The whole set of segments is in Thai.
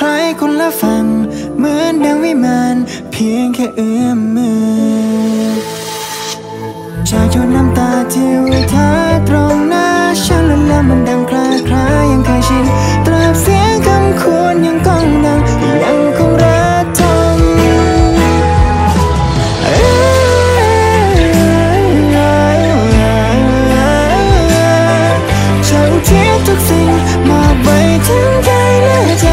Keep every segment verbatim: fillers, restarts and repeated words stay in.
คล้ายคนละฝั่งเหมือนดังวิมานเพียงแค่เอื้อมมือชายหยดน้ำตาที่วิทาตรงหน้าฉันและแล้วมันดังคล้ายคล้ายยังเคยชินตราบเสียงคำควรยังก้องดังยังคงรักทนฉันทิ้งทุกสิ่งมาไว้ทั้งใจและใจ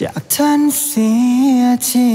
จากท่านเสียที